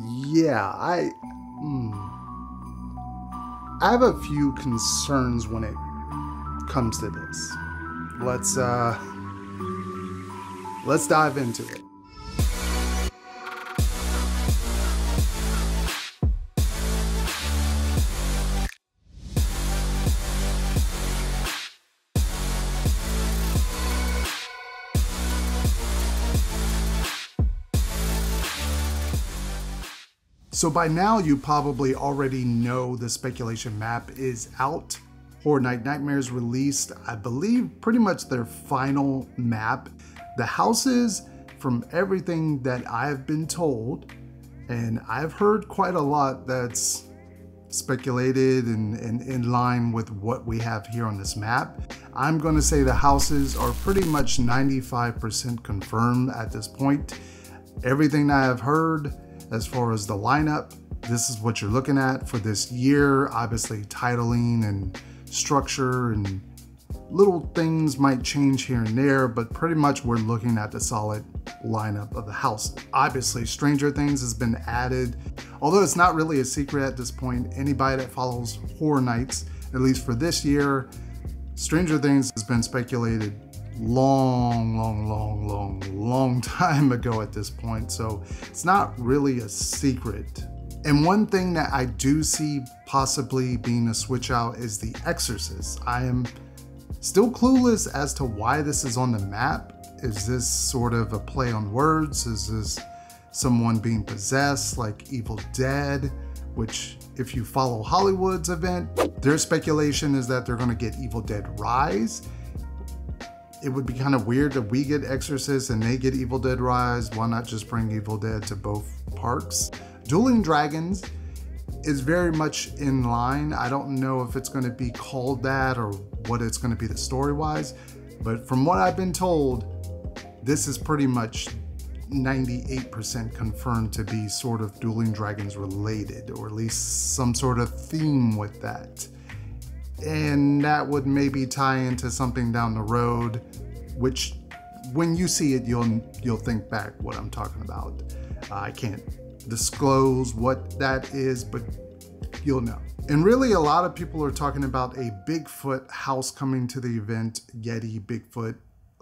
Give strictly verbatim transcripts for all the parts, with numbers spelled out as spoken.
yeah, I, mm, I have a few concerns when it comes to this. Let's, uh, let's dive into it. So by now you probably already know the speculation map is out. Horror Night Nightmares released, I believe, pretty much their final map. The houses, from everything that I've been told, and I've heard quite a lot that's speculated and, and in line with what we have here on this map, I'm gonna say the houses are pretty much ninety-five percent confirmed at this point. Everything I have heard, as far as the lineup, this is what you're looking at for this year. Obviously, titling and structure and little things might change here and there, but pretty much we're looking at the solid lineup of the house. Obviously, Stranger Things has been added. Although it's not really a secret at this point, anybody that follows Horror Nights, at least for this year, Stranger Things has been speculated long, long, long, long, long time ago at this point. So it's not really a secret. And one thing that I do see possibly being a switch out is The Exorcist. I am still clueless as to why this is on the map. Is this sort of a play on words? Is this someone being possessed like Evil Dead? Which, if you follow Hollywood's event, their speculation is that they're gonna get Evil Dead Rise. It would be kind of weird that we get Exorcist and they get Evil Dead Rise. Why not just bring Evil Dead to both parks? Dueling Dragons is very much in line. I don't know if it's going to be called that or what it's going to be the story-wise, but from what I've been told, this is pretty much ninety-eight percent confirmed to be sort of Dueling Dragons related, or at least some sort of theme with that. And that would maybe tie into something down the road, which when you see it, you'll you'll think back what I'm talking about. Uh, I can't disclose what that is, but you'll know. And really, a lot of people are talking about a Bigfoot house coming to the event. Yeti, Bigfoot,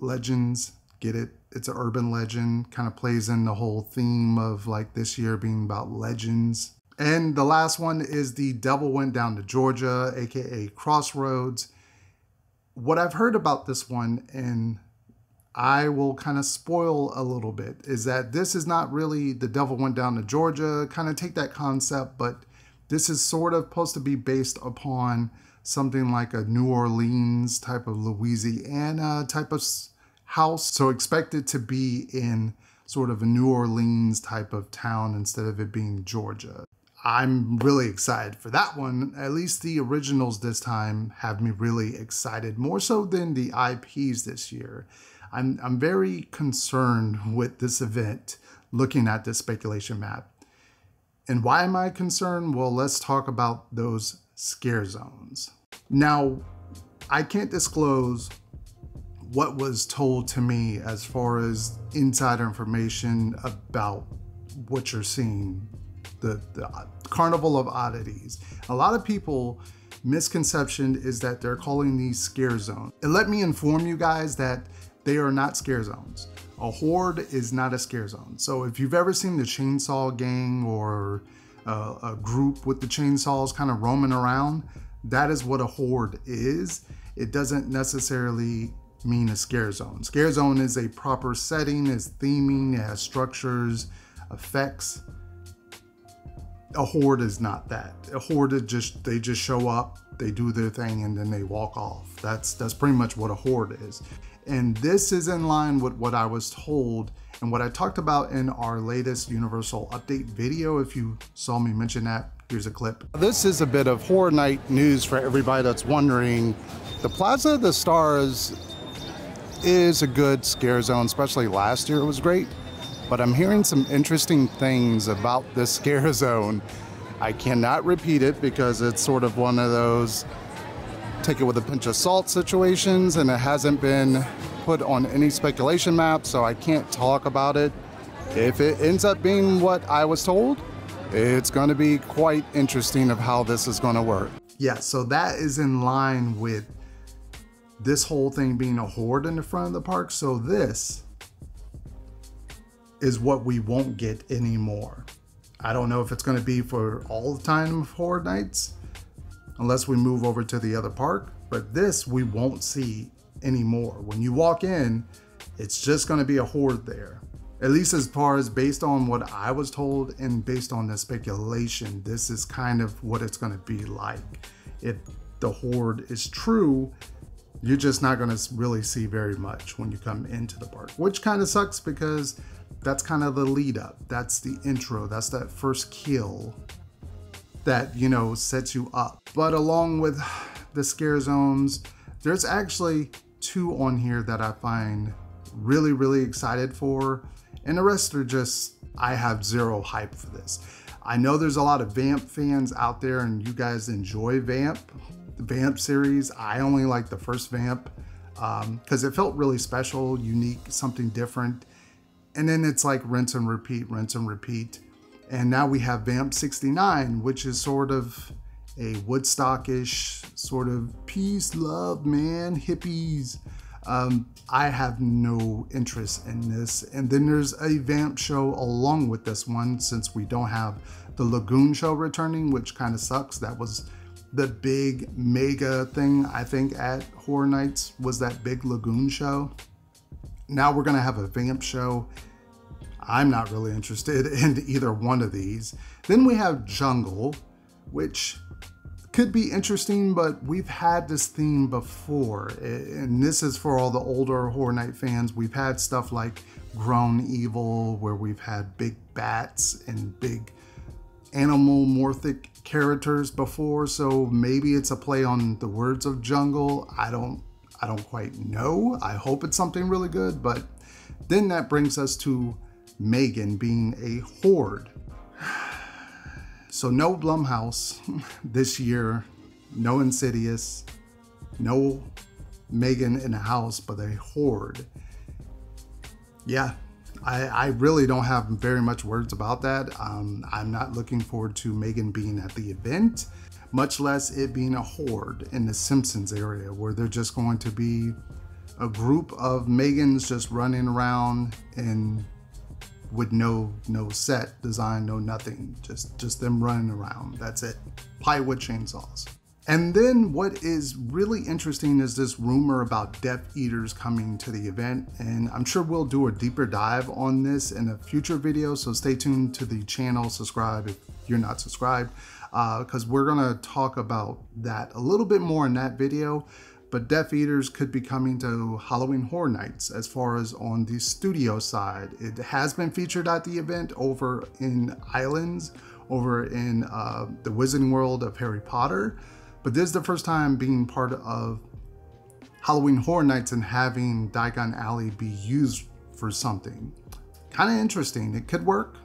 legends, get it? It's an urban legend, kind of plays in the whole theme of like this year being about legends. And the last one is The Devil Went Down to Georgia, aka Crossroads. What I've heard about this one, and I will kind of spoil a little bit, is that this is not really The Devil Went Down to Georgia. Kind of take that concept, but this is sort of supposed to be based upon something like a New Orleans type of Louisiana type of house. So expect it to be in sort of a New Orleans type of town instead of it being Georgia. I'm really excited for that one. At least the originals this time have me really excited, more so than the I Ps this year. I'm, I'm very concerned with this event, looking at this speculation map. And why am I concerned? Well, let's talk about those scare zones. Now, I can't disclose what was told to me as far as insider information about what you're seeing. The, the Carnival of Oddities. A lot of people misconception is that they're calling these scare zones. And let me inform you guys that they are not scare zones. A horde is not a scare zone. So if you've ever seen the chainsaw gang or uh, a group with the chainsaws kind of roaming around, that is what a horde is. It doesn't necessarily mean a scare zone. Scare zone is a proper setting, is theming, it has structures, effects. A horde is not that. A horde is just, they just show up, they do their thing, and then they walk off. That's that's pretty much what a horde is. And this is in line with what I was told and what I talked about in our latest Universal update video. If you saw me mention that, here's a clip. This is a bit of Horror Night news for everybody that's wondering. The Plaza of the Stars is a good scare zone, especially last year it was great. But I'm hearing some interesting things about this scare zone. I cannot repeat it because it's sort of one of those take it with a pinch of salt situations, and it hasn't been put on any speculation map, so I can't talk about it. If it ends up being what I was told, It's going to be quite interesting of how this is going to work. Yeah, so that is in line with this whole thing being a horde in the front of the park. So this is what we won't get anymore. I don't know if it's going to be for all the time of Horror Nights, unless we move over to the other park, but this we won't see anymore. When you walk in, it's just going to be a horde there. At least as far as based on what I was told and based on the speculation, this is kind of what it's going to be like. If the horde is true, you're just not going to really see very much when you come into the park, which kind of sucks because that's kind of the lead up. That's the intro. That's that first kill that, you know, sets you up. But along with the scare zones, there's actually two on here that I find really, really excited for. And the rest are just, I have zero hype for this. I know there's a lot of Vamp fans out there and you guys enjoy Vamp, the Vamp series. I only like the first Vamp because um, it felt really special, unique, something different. And then it's like rinse and repeat, rinse and repeat. And now we have Vamp sixty-nine, which is sort of a Woodstock-ish sort of peace, love, man, hippies. Um, I have no interest in this. And then there's a Vamp show along with this one, since we don't have the Lagoon show returning, which kind of sucks. That was the big mega thing, I think, at Horror Nights, was that big Lagoon show. Now we're gonna have a Vamp show. I'm not really interested in either one of these. Then we have Jungle, which could be interesting, but we've had this theme before, and this is for all the older Horror Night fans. We've had stuff like Grown Evil, where we've had big bats and big animal-morphic characters before, so maybe it's a play on the words of jungle. I don't, I don't quite know. I hope it's something really good, but then that brings us to Megan being a horde. So no Blumhouse this year, no Insidious, no Megan in a house, but a horde. Yeah, I, I really don't have very much words about that. Um, I'm not looking forward to Megan being at the event, much less it being a horde in the Simpsons area where they're just going to be a group of Megans just running around and with no no set design, no nothing, just just them running around. That's it. Pie wood chainsaws. And then what is really interesting is this rumor about Death Eaters coming to the event, and I'm sure we'll do a deeper dive on this in a future video, so stay tuned to the channel, subscribe if you're not subscribed, because uh, we're gonna talk about that a little bit more in that video. But Death Eaters could be coming to Halloween Horror Nights as far as on the studio side. It has been featured at the event over in Islands, over in uh, the Wizarding World of Harry Potter. But this is the first time being part of Halloween Horror Nights and having Diagon Alley be used for something. Kind of interesting. It could work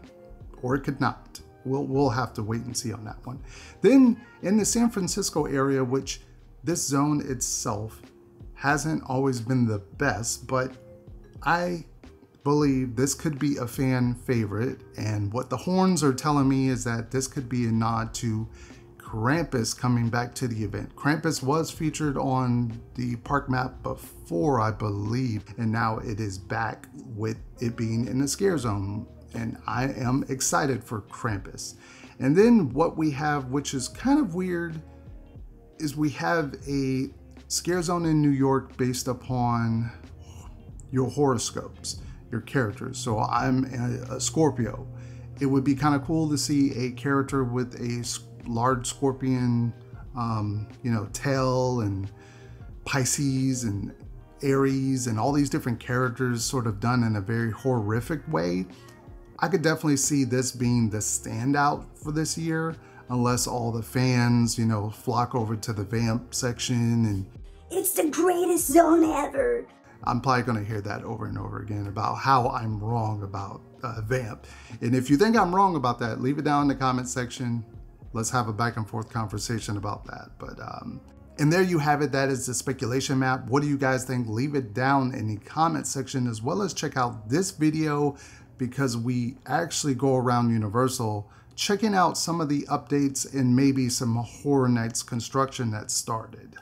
or it could not. We'll, we'll have to wait and see on that one. Then in the San Francisco area, which this zone itself hasn't always been the best, but I believe this could be a fan favorite. And what the horns are telling me is that this could be a nod to Krampus coming back to the event. Krampus was featured on the park map before, I believe, and now it is back with it being in the scare zone. And I am excited for Krampus. And then what we have, which is kind of weird, is we have a scare zone in New York based upon your horoscopes, your characters. So I'm a, a Scorpio. It would be kind of cool to see a character with a large scorpion, um, you know, tail, and Pisces and Aries and all these different characters sort of done in a very horrific way. I could definitely see this being the standout for this year, unless all the fans, you know, flock over to the Vamp section and it's the greatest zone ever. I'm probably gonna hear that over and over again about how I'm wrong about uh, Vamp. And if you think I'm wrong about that, leave it down in the comment section. Let's have a back and forth conversation about that. But, um, and there you have it. That is the speculation map. What do you guys think? Leave it down in the comment section, as well as check out this video because we actually go around Universal checking out some of the updates and maybe some Horror Nights construction that started.